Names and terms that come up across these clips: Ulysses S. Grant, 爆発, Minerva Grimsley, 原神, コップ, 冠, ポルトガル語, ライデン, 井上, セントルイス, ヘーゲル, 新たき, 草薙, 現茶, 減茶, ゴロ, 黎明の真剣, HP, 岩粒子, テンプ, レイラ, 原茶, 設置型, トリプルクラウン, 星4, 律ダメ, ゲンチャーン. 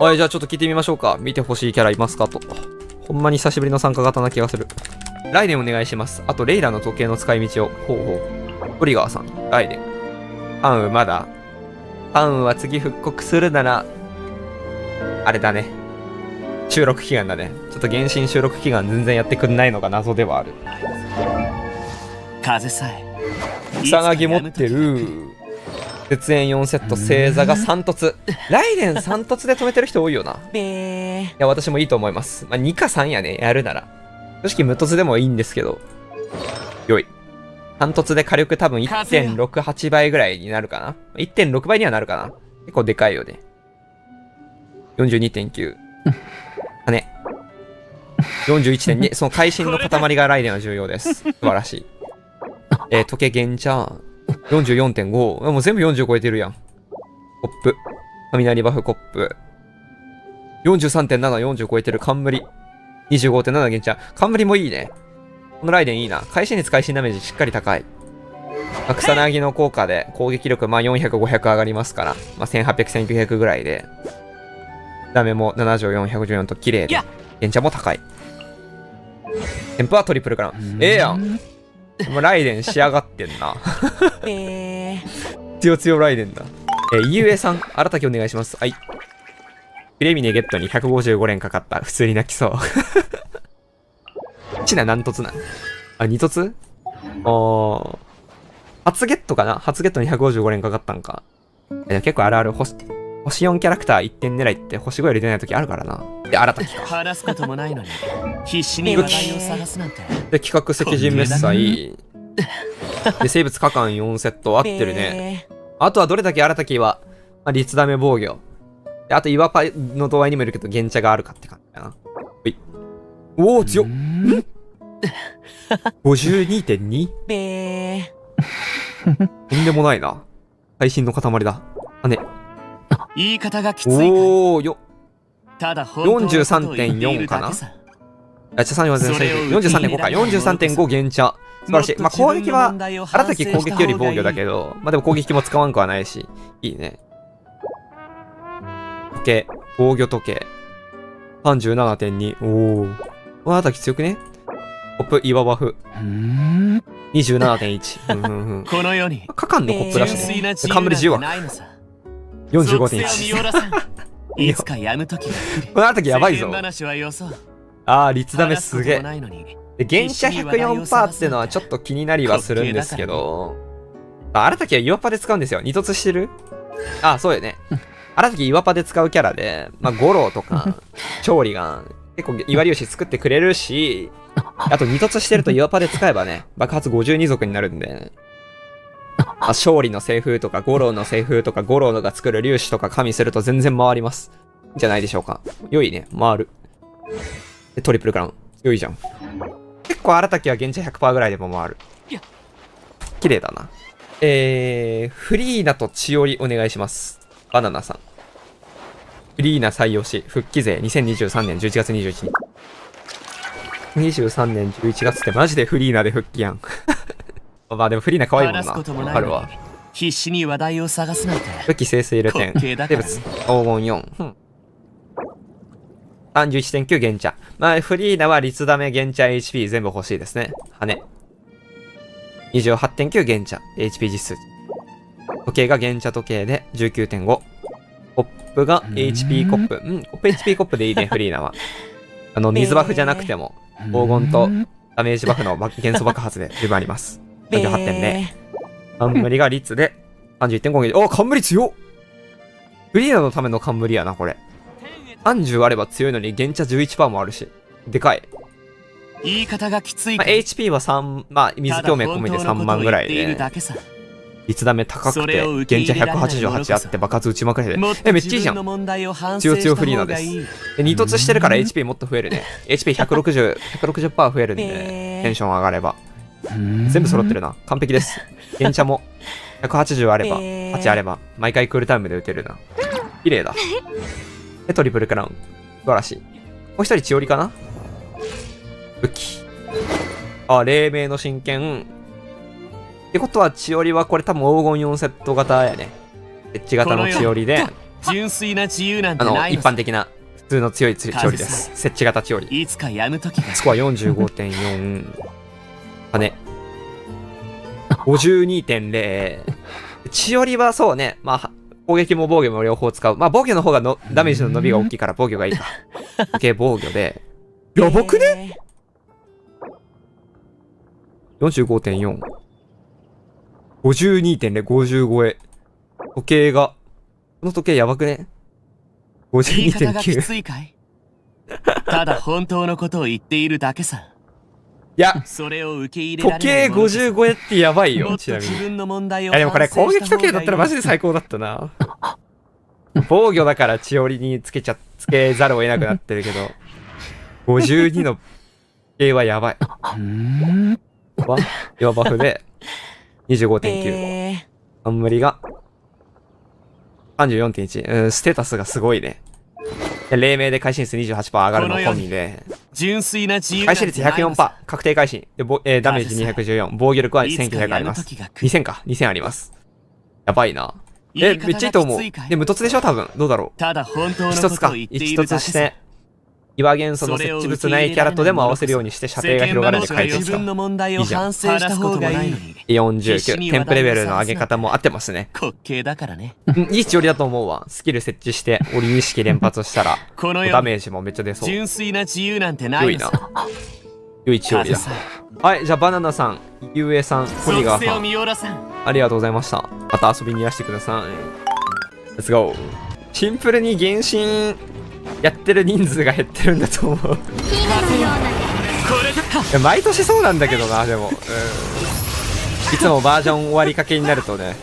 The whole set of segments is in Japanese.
はい、じゃあちょっと聞いてみましょうか。見てほしいキャラいますかと。ほんまに久しぶりの参加型な気がする。ライデンお願いします。あと、レイラの時計の使い道を。ほうほう。トリガーさん、ライデン。アンウまだ？アンウは次復刻するなら、あれだね。収録期間だね。ちょっと原神収録期間全然やってくんないのが謎ではある。風さえ。草薙持ってる。絶縁4セット、星座が3凸。ライデン3凸で止めてる人多いよな。いや、私もいいと思います。まあ、2か3やね、やるなら。正直無凸でもいいんですけど。よい。3凸で火力多分 1.68 倍ぐらいになるかな。1.6 倍にはなるかな。結構でかいよね。42.9。あね。41.2。その会心の塊がライデンは重要です。素晴らしい。時計ゲンチャーン。44.5。もう全部40超えてるやん。コップ。雷バフコップ。43.7、40超えてる。冠。25.7、現地。冠もいいね。このライデンいいな。会心率会心ダメージしっかり高い。まあ、草薙の効果で攻撃力、まあ、400、500上がりますから。まあ、1800、1900ぐらいで。ダメも74、114と綺麗で。現地も高い。テンプはトリプルから。ええやん。もうライデン仕上がってんな。強強ライデンだ。ゆうえさん、新たきお願いします。はい。フィレミネゲットに155連かかった。普通に泣きそう。ちな何凸なん？あ、2凸？初ゲットかな？初ゲットに155連かかったんか。いや、結構あるある。星4キャラクター1点狙いって星5より出ない時あるからな。で、新たきか。話すこともないのに必死に話題を探すなんて。で、企画石人滅祭。で、生物果敢4セット。合ってるね。あとはどれだけ新たきは、まあ、律ダメ防御。で、あと岩パイの度合いにもいるけど、原茶があるかって感じだな。ほい。おお、強っ。52.2？ とんでもないな。最新の塊だ。あね。言い方がきつい。おおよ。43.4 かな。あ、茶さんは全然 43.5 か。43.5 減茶。素晴らしい。まあ、攻撃は、新たき攻撃より防御だけど、まあ、でも攻撃も使わんくはないし、いいね。時計、防御時計。37.2。おー。この新たき強くね？コップ、岩バフ。27.1。このように。かかんのコップだしね。冠10枠。45.1。いつかやむとき。このあたきやばいぞ。ああ、率ダメすげえ。で、現射 104% ってのはちょっと気になりはするんですけど、あらたきは岩パで使うんですよ。二凸してる？ああ、そうよね。あらたき岩パで使うキャラで、まあ、ゴロとか、調理が結構岩粒子作ってくれるし、あと二凸してると岩パで使えばね、爆発52族になるんで。あ、勝利の西風とか、ゴロの西風とか、ゴロが作る粒子とか加味すると全然回ります。じゃないでしょうか。良いね。回る。で、トリプルクラウン。良いじゃん。結構、新たきは現地 100% ぐらいでも回る。綺麗だな。フリーナと千織お願いします。バナナさん。フリーナ採用し、復帰勢2023年11月21日。23年11月ってマジでフリーナで復帰やん。まあでもフリーナ可愛いもんな。あるわ。必死に話題を探すなんて。武器生成入れ点。生物。黄金4。31.9 減茶。まあフリーナは率ダメ減茶 HP 全部欲しいですね。羽。28.9 減茶。HP 実数。時計が減茶時計で 19.5。コップが HP コップ。うん、コップ HP コップでいいね、フリーナは。水バフじゃなくても、黄金とダメージバフの元素爆発で十分あります。38点ね。冠が率で 31.5 ゲージ。あ、冠強っ！フリーナのための冠やな、これ。30あれば強いのに、現茶 11% もあるし。でかい。言い方がきつい。まあ、HP は3、まあ、水共鳴込みで3万ぐらいで。率ダメ高くて、現茶188あって爆発打ちまくれて。え、めっちゃいいじゃん。強強フリーナです。で、2凸してるから HP もっと増えるね。HP160、160% 増えるんで、テンション上がれば。全部揃ってるな。完璧です。現茶も180あれば、8あれば、毎回クールタイムで打てるな。綺麗だ。で、トリプルクラウン。素晴らしい。もう一人、千織かな？武器。あ、黎明の真剣。ってことは、千織はこれ多分黄金4セット型やね。エッジ型の千織で、純粋な自由なんてないの。一般的な普通の強い調理です。設置型調理。いつかやむ時が。スコア 45.4。羽。52.0。チオリはそうね。まあ攻撃も防御も両方使う。まあ防御の方がのダメージの伸びが大きいから防御がいいか。OK 防御で。やばくね ?45.4。52.0、55へ。時計が。この時計やばくね ?52.9。ただ本当のことを言っているだけさ。いや、それを受け入れ時計55へってやばいよ、ちなみに。いや、でもこれ攻撃時計だったらマジで最高だったな。防御だから千織につけざるを得なくなってるけど。52の時計はやばい。今バフで 25.9。冠が 34.1。ステータスがすごいね。黎明で会心数 28% 上がるの込みで。純粋な自由回収率 104%。確定会心。で、ダメージ214。防御力は1900あります。2000か。2000あります。やばいな。めっちゃいいと思う。で、無凸でしょ多分。どうだろう。一つか。一つして。岩元素の設置物ないキャラとでも合わせるようにして射程が広がるので解決か。いいじゃん。49。テンプレベルの上げ方も合ってますね。いいしおりだと思うわ。スキル設置して、折り意識連発したら、ダメージもめっちゃ出そう。良いな。良いしおりだ。はい、じゃあバナナさん、井上さん、トリガーさん、ありがとうございました。また遊びにいらしてください。Let's go。シンプルに原神。やってる人数が減ってるんだと思う毎年そうなんだけどな。でも、いつもバージョン終わりかけになるとね、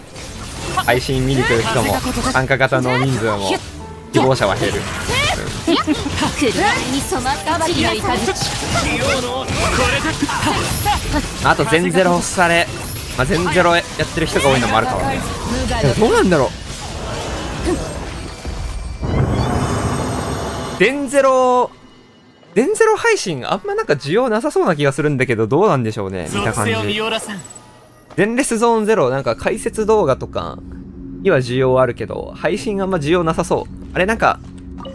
配信見に来る人も参加型の人数も希望者は減る、あと全ゼロされ、まあ、全ゼロやってる人が多いのもあるからね。どうなんだろう。全ゼロ配信あんまなんか需要なさそうな気がするんだけど、どうなんでしょうね。見た感じ全レスゾーンゼロ、なんか解説動画とかには需要あるけど、配信あんま需要なさそう。あれなんか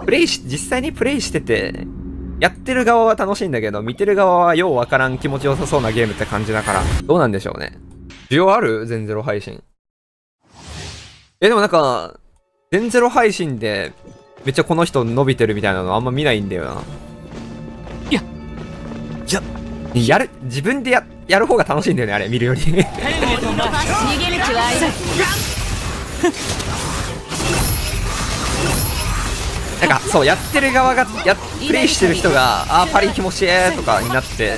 実際にプレイしててやってる側は楽しいんだけど、見てる側はようわからん気持ちよさそうなゲームって感じだから、どうなんでしょうね。需要ある全ゼロ配信。でもなんか全ゼロ配信でめっちゃこの人伸びてるみたいなのあんま見ないんだよな。やる自分でやる方が楽しいんだよね、あれ見るより。なんかそうやってる側がプレイしてる人が「あーパリ気持ちいい」とかになって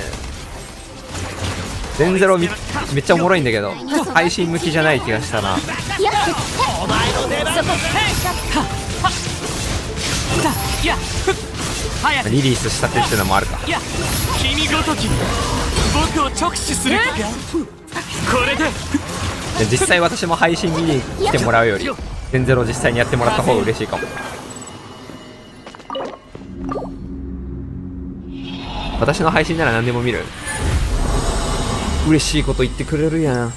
全ゼロめっちゃおもろいんだけど、配信向きじゃない気がしたな。リリースしたっていうのもあるか。君ごとき僕を直視する。これで実際私も配信見に来てもらうより全ゼロ実際にやってもらった方が嬉しいかも。私の配信なら何でも見る。嬉しいこと言ってくれるやん。